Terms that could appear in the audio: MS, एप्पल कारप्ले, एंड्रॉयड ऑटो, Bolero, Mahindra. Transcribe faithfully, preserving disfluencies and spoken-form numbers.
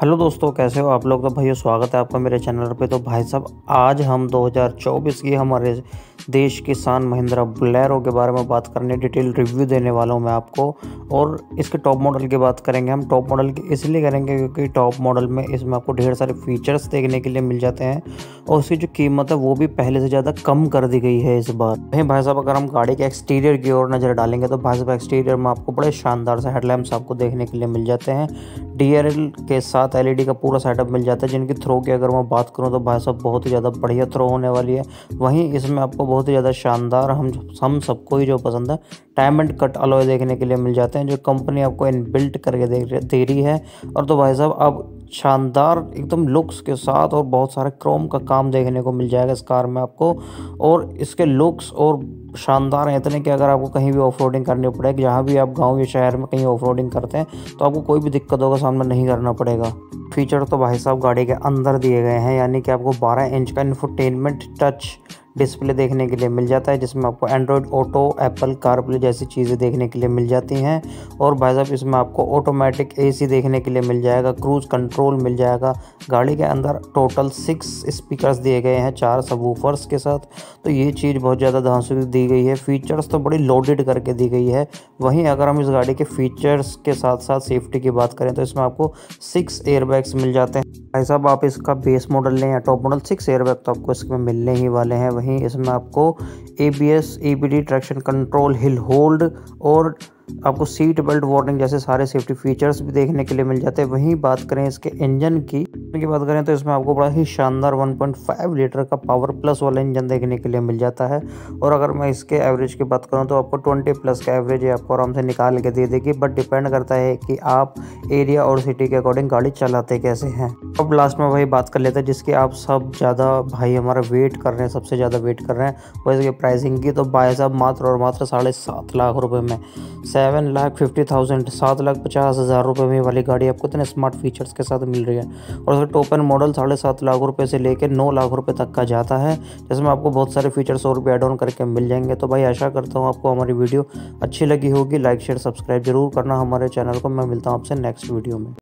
Hello दोस्तों, कैसे हो आप लोग। तो भाइयों स्वागत है आपका मेरे चैनल पे। तो भाई साहब आज हम दो हज़ार चौबीस की हमारे देश की शान महिंद्रा बोलेरो के बारे में बात करने डिटेल रिव्यू देने वाला हूँ मैं आपको। और इसके टॉप मॉडल की बात करेंगे हम। टॉप मॉडल की इसलिए करेंगे क्योंकि टॉप मॉडल में इसमें आपको ढेर सारे फीचर्स देखने के लिए मिल जाते हैं और उसकी जो कीमत है वो भी पहले से ज़्यादा कम कर दी गई है इस बार। भाई भाई साहब अगर हम गाड़ी के एक्सटीरियर की ओर नज़र डालेंगे तो भाई साहब एक्सटीरियर में आपको बड़े शानदार से हेडलैम्प्स आपको देखने के लिए मिल जाते हैं। डी आर एल के साथ एलईडी का पूरा सेटअप मिल जाता है, जिनकी थ्रो की अगर मैं बात करूं तो भाई साहब बहुत ही ज़्यादा बढ़िया थ्रो होने वाली है। वहीं इसमें आपको बहुत ही ज़्यादा शानदार हम हम सबको ही जो पसंद है डायमंड कट अलॉय देखने के लिए मिल जाते हैं, जो कंपनी आपको इनबिल्ट करके दे, दे रही है। और तो भाई साहब अब शानदार एकदम लुक्स के साथ और बहुत सारे क्रोम का काम देखने को मिल जाएगा इस कार में आपको। और इसके लुक्स और शानदार हैं इतने कि अगर आपको कहीं भी ऑफ रोडिंग करनी पड़ेगी, जहाँ भी आप गाँव या शहर में कहीं ऑफ रोडिंग करते हैं तो आपको कोई भी दिक्कतों का सामना नहीं करना पड़ेगा। फीचर तो भाई साहब गाड़ी के अंदर दिए गए हैं, यानी कि आपको बारह इंच का इंफोटेनमेंट टच डिस्प्ले देखने के लिए मिल जाता है, जिसमें आपको एंड्रॉयड ऑटो, एप्पल कारप्ले जैसी चीज़ें देखने के लिए मिल जाती हैं। और भाई साहब इसमें आपको ऑटोमेटिक एसी देखने के लिए मिल जाएगा, क्रूज़ कंट्रोल मिल जाएगा। गाड़ी के अंदर टोटल सिक्स स्पीकर्स दिए गए हैं चार सबवूफर्स के साथ, तो ये चीज़ बहुत ज़्यादा धांसू दी गई है। फ़ीचर्स तो बड़ी लोडेड करके दी गई है। वहीं अगर हम इस गाड़ी के फ़ीचर्स के साथ साथ सेफ्टी की बात करें तो इसमें आपको सिक्स एयरबैग्स मिल जाते हैं। भाई साहब आप इसका बेस मॉडल लें या टॉप मॉडल, सिक्स एयरबैग तो आपको इसमें मिलने ही वाले हैं। वहीं इसमें आपको A B S, E B D, traction control, hill hold और आपको सीट बेल्ट वार्निंग जैसे सारे सेफ्टी फीचर्स भी देखने के लिए मिल जाते हैं। वहीं बात करें इसके इंजन की की बात करें तो इसमें आपको बड़ा ही शानदार वन पॉइंट फाइव लीटर का पावर प्लस वाला इंजन देखने के लिए मिल जाता है। और अगर मैं इसके एवरेज की बात करूं तो आपको बीस प्लस का एवरेज आपको आराम से निकाल के दे देगी, बट डिपेंड करता है कि आप एरिया और सिटी के अकॉर्डिंग गाड़ी चलाते कैसे हैं। अब लास्ट में वही बात कर लेते हैं जिसकी आप सब ज़्यादा भाई हमारा वेट कर रहे हैं, सबसे ज़्यादा वेट कर रहे हैं, वो इसकी प्राइसिंग की। तो भाई साहब मात्र और मात्र साढ़े सात लाख रुपये में, सेवन लाख फिफ्टी थाउजेंड सात लाख पचास हज़ार रुपये में वाली गाड़ी आपको इतने स्मार्ट फीचर्स के साथ मिल रही है। और उसका टॉप एंड मॉडल साढ़े सात लाख रुपये से लेकर नौ लाख रुपये तक का जाता है, जिसमें आपको बहुत सारे फीचर्स और भी एड ऑन करके मिल जाएंगे। तो भाई आशा करता हूँ आपको हमारी वीडियो अच्छी लगी होगी। लाइक शेयर सब्सक्राइब जरूर करना हमारे चैनल को। मैं मिलता हूँ आपसे नेक्स्ट वीडियो में।